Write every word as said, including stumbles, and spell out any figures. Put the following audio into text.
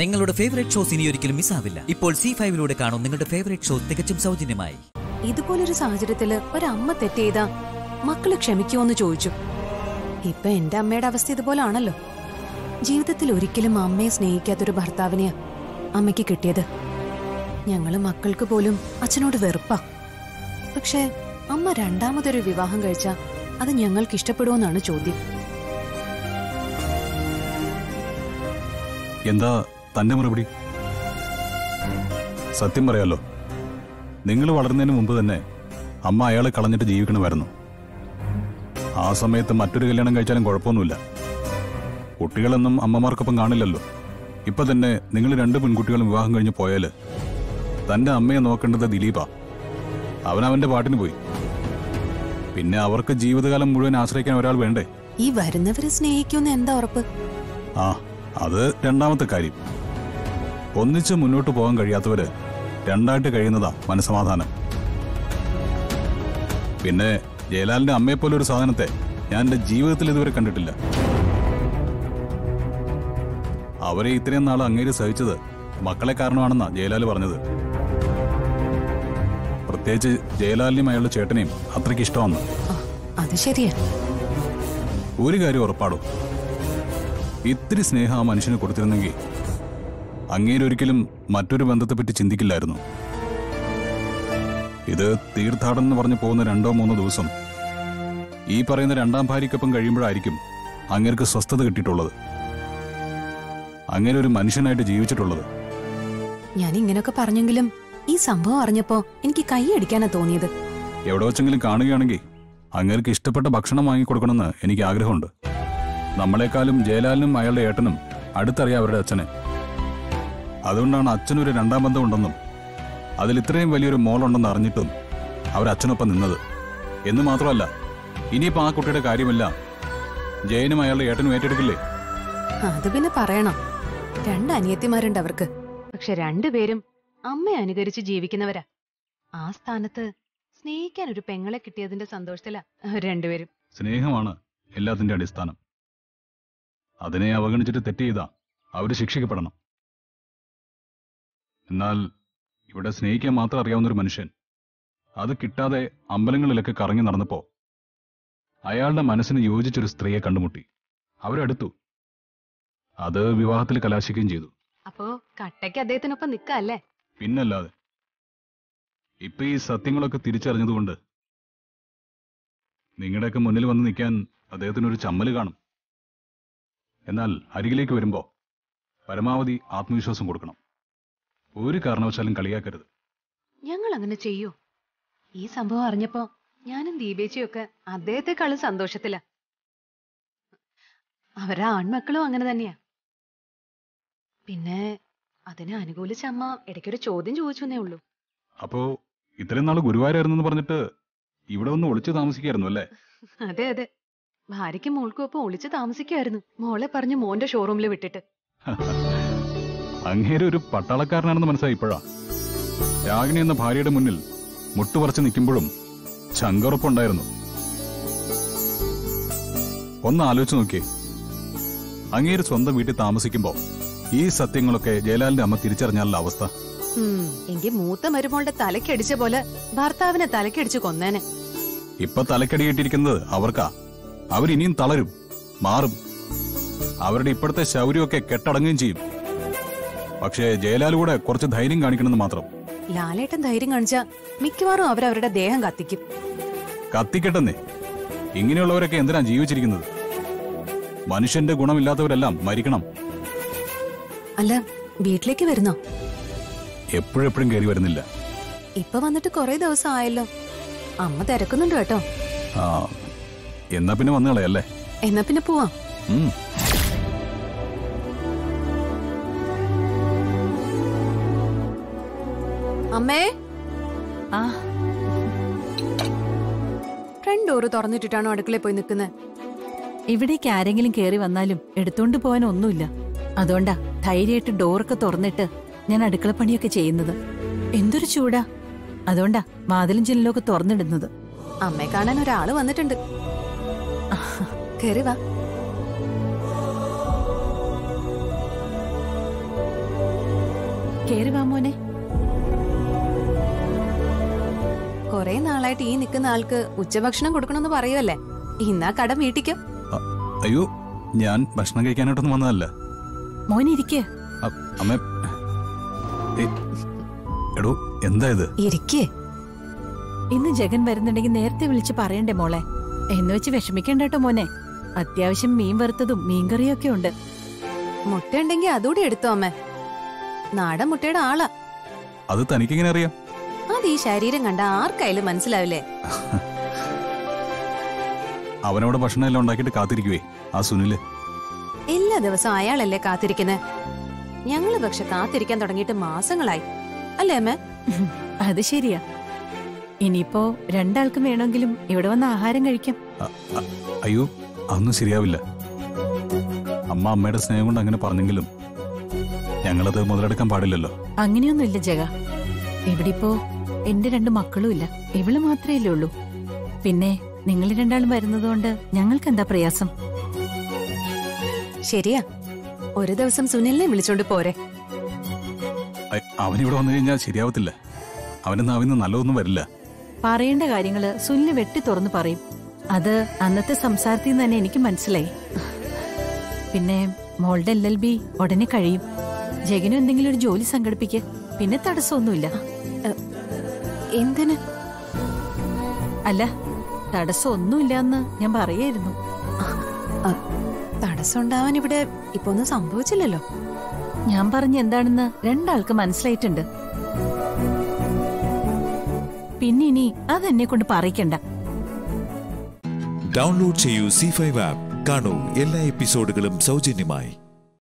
നിങ്ങളുടെ favourite shows ഇനി ഒരിക്കലും മിസ് ആവില്ല. ഇപ്പോൾ സി ഫൈവ് ലൂടെ കാണും നിങ്ങളുടെ ഫേവറേറ്റ് ഷോ തികച്ചും സൗജന്യമായി. ഇതുപോലൊരു സാഹചര്യത്തിൽ ഒരമ്മ തെറ്റ് ചെയ്താ മക്കളെ ക്ഷമിക്കുമോ എന്ന് ചോദിച്ചു. ഇപ്പൊ എന്റെ അമ്മയുടെ അവസ്ഥ ഇതുപോലെ ആണല്ലോ. ജീവിതത്തിൽ ഒരിക്കലും അമ്മയെ സ്നേഹിക്കാത്തൊരു ഭർത്താവിനെയാ അമ്മയ്ക്ക് കിട്ടിയത്. ഞങ്ങള് മക്കൾക്ക് പോലും അച്ഛനോട് വെറുപ്പാ. പക്ഷെ അമ്മ രണ്ടാമതൊരു വിവാഹം കഴിച്ചാൽ അത് ഞങ്ങൾക്ക് ഇഷ്ടപ്പെടുമെന്നാണ് ചോദ്യം. എന്താ തന്റെ മറുപടി? സത്യം പറയാലോ, നിങ്ങൾ വളർന്നതിന് മുമ്പ് തന്നെ അമ്മ അയാളെ കളഞ്ഞിട്ട് ജീവിക്കണമായിരുന്നു. ആ സമയത്ത് മറ്റൊരു കല്യാണം കഴിച്ചാലും കുഴപ്പമൊന്നുമില്ല. കുട്ടികളൊന്നും അമ്മമാർക്കൊപ്പം കാണില്ലല്ലോ. ഇപ്പൊ തന്നെ നിങ്ങൾ രണ്ട് പെൺകുട്ടികളും വിവാഹം കഴിഞ്ഞ് പോയാല് തന്റെ അമ്മയെ നോക്കേണ്ടത് ദിലീപാ. അവനവന്റെ പാട്ടിന് പോയി. പിന്നെ അവർക്ക് ജീവിതകാലം മുഴുവൻ ആശ്രയിക്കാൻ ഒരാൾ വേണ്ടേ? ഈ വരുന്നവരെ സ്നേഹിക്കുമെന്ന് എന്താ ഉറപ്പ്? ആ, അത് രണ്ടാമത്തെ കാര്യം. ഒന്നിച്ച് മുന്നോട്ട് പോകാൻ കഴിയാത്തവര് രണ്ടായിട്ട് കഴിയുന്നതാ മനസ്സമാധാനം. പിന്നെ ജയലാലിന്റെ അമ്മയെപ്പോലെ ഒരു സാധനത്തെ ഞാൻ എന്റെ ജീവിതത്തിൽ ഇതുവരെ കണ്ടിട്ടില്ല. അവരെ ഇത്രയും നാൾ അങ്ങേര് സഹിച്ചത് മക്കളെ കാരണമാണെന്നാ ജയലാൽ പറഞ്ഞത്. പ്രത്യേകിച്ച് ജയലാലിനെയും അയാളുടെ ചേട്ടനെയും അത്രയ്ക്ക് ഇഷ്ടമാണ്. അത് ശരിയാ. ഒരു കാര്യം ഉറപ്പാടും, ഇത്തിരി സ്നേഹം ആ മനുഷ്യന് കൊടുത്തിരുന്നെങ്കിൽ അങ്ങേരൊരിക്കലും മറ്റൊരു ബന്ധത്തെപ്പറ്റി ചിന്തിക്കില്ലായിരുന്നു. ഇത് തീർത്ഥാടനം പറഞ്ഞു പോകുന്ന രണ്ടോ മൂന്നോ ദിവസം ഈ പറയുന്ന രണ്ടാം ഭാര്യക്കൊപ്പം കഴിയുമ്പോഴായിരിക്കും അങ്ങേർക്ക് സ്വസ്ഥത കിട്ടിയിട്ടുള്ളത്, അങ്ങനെ ഒരു മനുഷ്യനായിട്ട് ജീവിച്ചിട്ടുള്ളത്. ഞാൻ ഇങ്ങനെയൊക്കെ പറഞ്ഞെങ്കിലും ഈ സംഭവം അറിഞ്ഞപ്പോ എനിക്ക് കൈയടിക്കാനാ തോന്നിയത്. എവിടെ വെച്ചെങ്കിലും കാണുകയാണെങ്കിൽ അങ്ങേർക്ക് ഇഷ്ടപ്പെട്ട ഭക്ഷണം വാങ്ങിക്കൊടുക്കണമെന്ന് എനിക്ക് ആഗ്രഹമുണ്ട്. നമ്മളെക്കാളും ജയലാലിനും അയാളുടെ ഏട്ടനും അടുത്തറിയാം അവരുടെ അച്ഛനെ. അതുകൊണ്ടാണ് അച്ഛനൊരു രണ്ടാം ബന്ധം ഉണ്ടെന്നും അതിൽ ഇത്രയും വലിയൊരു മോളുണ്ടെന്ന് അറിഞ്ഞിട്ടും അവരച്ഛനൊപ്പം നിന്നത്. എന്ന് മാത്രമല്ല, ഇനിയിപ്പോൾ ആ കുട്ടിയുടെ കാര്യമല്ല ജയനും അയാളുടെ ഏട്ടനും ഏറ്റെടുക്കില്ലേ? അത് പിന്നെ പറയണം. രണ്ട് അനിയത്തിമാരുണ്ട് അവർക്ക്. പക്ഷെ രണ്ടുപേരും അമ്മയെ അനുകരിച്ച് ജീവിക്കുന്നവരാ. ആ സ്ഥാനത്ത് സ്നേഹിക്കാൻ ഒരു പെങ്ങളെ കിട്ടിയതിന്റെ സന്തോഷത്തിലാ രണ്ടുപേരും. സ്നേഹമാണ് എല്ലാത്തിന്റെ അടിസ്ഥാനം. അതിനെ അവഗണിച്ചിട്ട് തെറ്റ് ചെയ്താ അവര് ശിക്ഷിക്കപ്പെടണം. എന്നാൽ ഇവിടെ സ്നേഹിക്കാൻ മാത്രം അറിയാവുന്ന ഒരു മനുഷ്യൻ അത് കിട്ടാതെ അമ്പലങ്ങളിലൊക്കെ കറങ്ങി നടന്നപ്പോ അയാളുടെ മനസ്സിന് യോജിച്ചൊരു സ്ത്രീയെ കണ്ടുമുട്ടി. അവരടുത്തു. അത് വിവാഹത്തിൽ കലാശിക്കുകയും ചെയ്തു. അപ്പോ കട്ടയ്ക്ക് അദ്ദേഹത്തിനൊപ്പം നിൽക്കല്ലേ? പിന്നല്ലാതെ. ഇപ്പൊ ഈ സത്യങ്ങളൊക്കെ തിരിച്ചറിഞ്ഞതുകൊണ്ട് നിങ്ങളുടെയൊക്കെ മുന്നിൽ വന്ന് നിൽക്കാൻ അദ്ദേഹത്തിനൊരു ചമ്മല് കാണും. എന്നാൽ അരികിലേക്ക് വരുമ്പോ പരമാവധി ആത്മവിശ്വാസം കൊടുക്കണം. ഒരു കാരണവശാലും കളിയാക്കരുത്. ഞങ്ങൾ അങ്ങനെ ചെയ്യൂ. ഈ സംഭവം അറിഞ്ഞപ്പോ ഞാനും ദീപേച്ചിയൊക്കെ അദ്ദേഹത്തെക്കാളും സന്തോഷത്തിലാ. അവരാ ആൺമക്കളും അങ്ങനെ തന്നെയാ. പിന്നെ അതിനെ അനുകൂലിച്ച അമ്മ ഇടയ്ക്കൊരു ചോദ്യം ചോദിച്ചേ ഉള്ളൂ. അപ്പോ ഇത്രയും നാള് ഗുരുവായൂരായിരുന്നു പറഞ്ഞിട്ട് ഇവിടെ ഒന്ന് ഒളിച്ചു താമസിക്കായിരുന്നു അല്ലേ? അതെ അതെ, ഭാര്യയ്ക്കും മോൾക്കും ഒപ്പം ഒളിച്ചു താമസിക്കായിരുന്നു. മോളെ പറഞ്ഞു മോന്റെ ഷോറൂമിൽ വിട്ടിട്ട്. അങ്ങേര് ഒരു പട്ടാളക്കാരനാണെന്ന് മനസ്സിലായിപ്പോഴാ. രാഗിണി എന്ന ഭാര്യയുടെ മുന്നിൽ മുട്ടുപറച്ച് നിൽക്കുമ്പോഴും ചങ്കറുപ്പുണ്ടായിരുന്നു. ഒന്ന് ആലോചിച്ച് നോക്കിയേ, അങ്ങേര് സ്വന്തം വീട്ടിൽ താമസിക്കുമ്പോ ഈ സത്യങ്ങളൊക്കെ ജയലാലിന്റെ അമ്മ തിരിച്ചറിഞ്ഞാലുള്ള അവസ്ഥ. എങ്കിൽ മൂത്ത മരുമോളുടെ തലക്കടിച്ച പോലെ ഭർത്താവിനെ തലക്കടിച്ച് കൊന്നേനെ. ഇപ്പൊ തലക്കടി കിട്ടിയിരിക്കുന്നത് അവർക്കാ. അവരിനിയും തളരും, മാറും. അവരുടെ ഇപ്പോഴത്തെ ശൗര്യമൊക്കെ കെട്ടടങ്ങുകയും ചെയ്യും. പക്ഷേ ജയലാൽ കൂടെ കുറച്ച് ധൈര്യം കാണിക്കണമെന്ന് മാത്രം. ലാലേട്ടൻ ധൈര്യം കാണിച്ചാ മിക്കവാറും അവരവരുടെ ദേഹം കത്തിക്കും. കത്തിക്കട്ടെന്നേ. ഇങ്ങനെയുള്ളവരൊക്കെ എന്തിനാ ജീവിച്ചിരിക്കുന്നത്? മനുഷ്യന്റെ ഗുണമില്ലാത്തവരെല്ലാം മരിക്കണം. അല്ല, വീട്ടിലേക്ക് വരുന്നോ? എപ്പോഴെപ്പോഴും കയറി വരുന്നില്ല. ഇപ്പൊ വന്നിട്ട് കൊറേ ദിവസം ആയല്ലോ. അമ്മ തിരക്കുന്നുണ്ട് കേട്ടോ. എന്നാ പിന്നെ വന്നു കളയല്ലേ? എന്നാ പിന്നെ പോവാം. അമ്മേ, ആ ഫ്രണ്ട് ഡോറ് തുറന്നിട്ടിട്ടാണോ അടുക്കളയിൽ പോയി നിൽക്കുന്നത്? ഇവിടേക്ക് ആരെങ്കിലും കയറി വന്നാലും എടുത്തോണ്ട് പോകാൻ ഒന്നുമില്ല. അതുകൊണ്ടാ ധൈര്യമായിട്ട് ഡോറൊക്കെ തുറന്നിട്ട് ഞാൻ അടുക്കള പണിയൊക്കെ ചെയ്യുന്നത്. എന്തൊരു ചൂടാ, അതുകൊണ്ടാ വാതിലും ജനലൊക്കെ തുറന്നിടുന്നത്. അമ്മയെ കാണാൻ ഒരാള് വന്നിട്ടുണ്ട്. കേറി വാ. കേറി വാ മോനെ. കൊറേ നാളായിട്ട് ഈ നിക്കുന്ന ആൾക്ക് ഉച്ചഭക്ഷണം കൊടുക്കണമെന്ന് പറയുമല്ലേ, ഇന്നാ കട വീട്ടിക്കോ. അയ്യോ, ഞാൻ ഭക്ഷണം കഴിക്കാനായിട്ടൊന്നും വന്നതല്ല മോനെ. ഇരിക്കേ. എടോ എന്താ ഇത്? ഇരിക്കേ. ഇന്ന് ജഗൻ വരുന്നുണ്ടെങ്കിൽ നേരത്തെ വിളിച്ച് പറയണ്ടേ മോളെ. എന്ന് വെച്ച് വിഷമിക്കണ്ടോ മോനെ. അത്യാവശ്യം മീൻ വറുത്തതും മീൻകറിയൊക്കെ ഉണ്ട്. മുട്ട ഉണ്ടെങ്കിൽ അതുകൂടി എടുത്തോ അമ്മ. നാടൻ മുട്ടയുടെ ആളാ. അത് തനിക്കിങ്ങനെ അറിയാം? അത് ഈ ശരീരം കണ്ട ആർക്കായാലും മനസ്സിലാവില്ലേ. അവനവിടെ ഭക്ഷണം എല്ലാം ഉണ്ടാക്കിയിട്ട് കാത്തിരിക്കുവേ ആ സുനില്. എല്ലാ ദിവസവും അയാളല്ലേ കാത്തിരിക്കുന്നത്. ഞങ്ങള് പക്ഷെ കാത്തിരിക്കാൻ തുടങ്ങിയിട്ട് മാസങ്ങളായി അല്ലേ അമ്മ? അത് ശരിയാ. ഇനിയിപ്പോ രണ്ടാൾക്കും വേണമെങ്കിലും ഇവിടെ വന്ന് ആഹാരം കഴിക്കാം. അയ്യോ, അതൊന്നും ശരിയാവില്ല അമ്മ. അമ്മയുടെ സ്നേഹം കൊണ്ട് അങ്ങനെ പറഞ്ഞെങ്കിലും ഞങ്ങളത് മുതലെടുക്കാൻ പാടില്ലല്ലോ. അങ്ങനെയൊന്നുമില്ല ജഗ. ഇവിടെ ഇപ്പോ എന്റെ രണ്ട് മക്കളും ഇല്ല, ഇവള് മാത്രമേ ഉള്ളൂ. പിന്നെ നിങ്ങൾ രണ്ടാളും വരുന്നതുകൊണ്ട് ഞങ്ങൾക്ക് എന്താ പ്രയാസം? ശരിയാ. ഒരു ദിവസം സുനിലിനെ വിളിച്ചോണ്ട് പോരെ. അവനിവിടെ വന്നു കഴിഞ്ഞാൽ ശരിയാവത്തില്ല. അവനെന്ന് അവന് നല്ലതൊന്നും വരില്ല. പറയേണ്ട കാര്യങ്ങള് സുനില് വെട്ടി തുറന്നു പറയും. അത് അന്നത്തെ സംസാരത്തിൽ നിന്ന് തന്നെ എനിക്ക് മനസ്സിലായി. പിന്നെ മോളുടെ എൽ എൽ ബി ഉടനെ കഴിയും. ജഗനും എന്തെങ്കിലും ഒരു ജോലി സംഘടിപ്പിക്കുക. പിന്നെ തടസ്സമൊന്നുമില്ല. എന്തിന്? അല്ല, തടസ്സമൊന്നുമില്ല എന്ന് ഞാൻ പറയായിരുന്നു. തടസ്സം ഉണ്ടാവാൻ ഇവിടെ ഇപ്പൊ ഒന്നും സംഭവിച്ചില്ലല്ലോ. ഞാൻ പറഞ്ഞ എന്താണെന്ന് രണ്ടാൾക്ക് മനസ്സിലായിട്ടുണ്ട്. പിന്നെ ഇനി അതെന്നെ കൊണ്ട് പറയിക്കണ്ട. ഡൗൺലോഡ് ചെയ്യൂ സി ഫൈവ് ആപ്പ്. കാണൂ എല്ലാ എപ്പിസോഡുകളും സൗജന്യമായി.